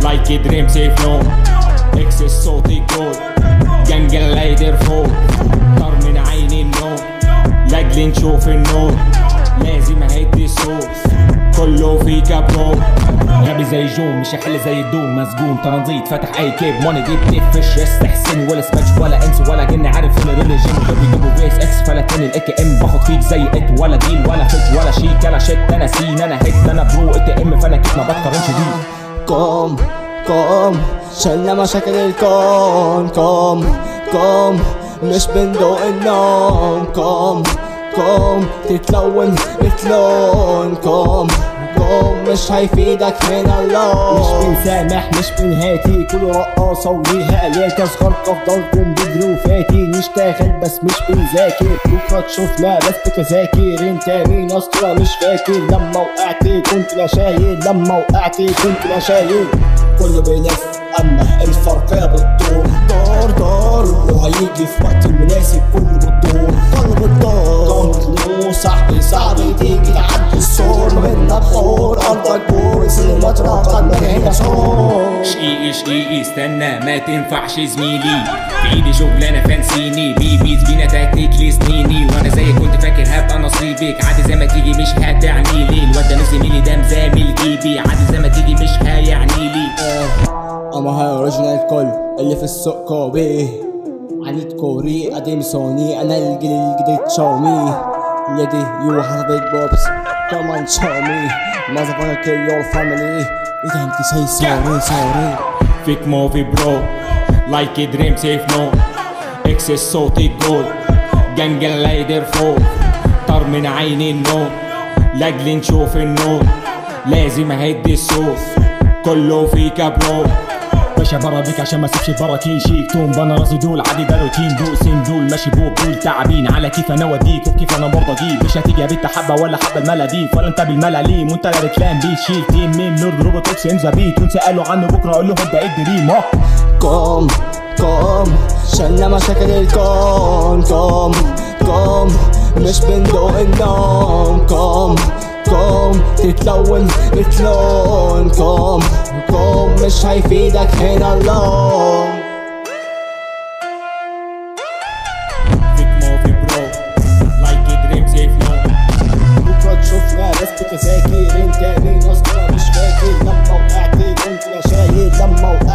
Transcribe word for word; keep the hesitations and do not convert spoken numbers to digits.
Like a dream safe no exotic gold جنجل لا يدير فوق طار من عيني النوم لاجل نشوف النور لازم اهدي الصوت كله في كابو غبي زي جوم مش حل زي الدوم مسجون ترانزيت فتح اي كيب موني دي بتفش استحسن ولا سماتش ولا انس ولا جن عارف ان ريلي جيم بيجيبوا فيس اكس فلاتين الاي كي ام باخد فيك زي ات ولا ديل ولا فيت ولا شيك انا شت انا سين انا هيت انا برو ات ام فانا كيف ما بقترنش دي كوم كوم شلنا مشاكل الكون كوم كوم مش بندوق النوم كوم كوم تتلون بتلون كوم كوم مش هيفيدك هنا اللون مش بنسامح مش بنهاتي كله رقاصه وليها اليات اصغر افضل بنجري وفاتي نشتغل بس مش بنذاكر بكره تشوفنا بس بتذاكر انت مين اصلا مش فاكر لما وقعت كنت لا شايل لما وقعت كنت لا شايل كله بيلف اما الفرقيه بتدور دار دار وهيجي في وقت المناسب كله بتدور ضرب الدار كونتلو صاحبي صاحبي تيجي تعدي السور ما بينا بحور ارضك بوس المطرح قدك هنا صور شقيقي شقيقي استنى ما تنفعش زميلي في ايدي شغلانه فانسيني بيبي زبينه تكتيك لسنيني وانا زيك كنت فاكر هبقى نصيبك عادي زي ما تيجي مش هتعني لي الواد ده مش زميلي ده مزامل جيبي عادي زي ما تيجي مش هيعني لي اما هاي اوريجينال كل اللي في السوق كوبي عنيد كوري قديم سوني انا الجيل الجديد شاومي يدي يو حضرتك بوبس كمان شاومي ماذا فاكر كل يور فاميلي اذا انت سي سوري سوري فيك موفي برو لايك دريم سيف نو اكسس صوتي جول جنجل لا يدير فوق طار من عيني النوم لاجل نشوف النور لازم اهدي الصوت كله فيك يا برو باشا برا بيك عشان ما اسيبش برا كلين شيك توم بنا راسي دول عادي بقاله تيم بوقسين دول ماشي بوك دول تعبين على كيف انا اوديك وبكيف انا برضه اجيب مش هتيجي يا بنت حبه ولا حبه الملاديف ولا انت بالملاليم وانت لا ريكلام بيت شيل تيم ميم نور ضربت اوكس ان ذا بيت وانت قالوا عنه بكره اقول لهم ده ايه الدريم اه كوم كوم شلنا مشاكل الكون كوم كوم مش بندوق النوم كوم كوم تتلون بتلون كوم كوم مش هيفيدك هنا اللون فيك موفي برو لايك دريم سيف نو بكره تشوفنا بس بتذاكر انت مين اصلا مش فاكر لما وقعت كنت لا شايل لما وقعت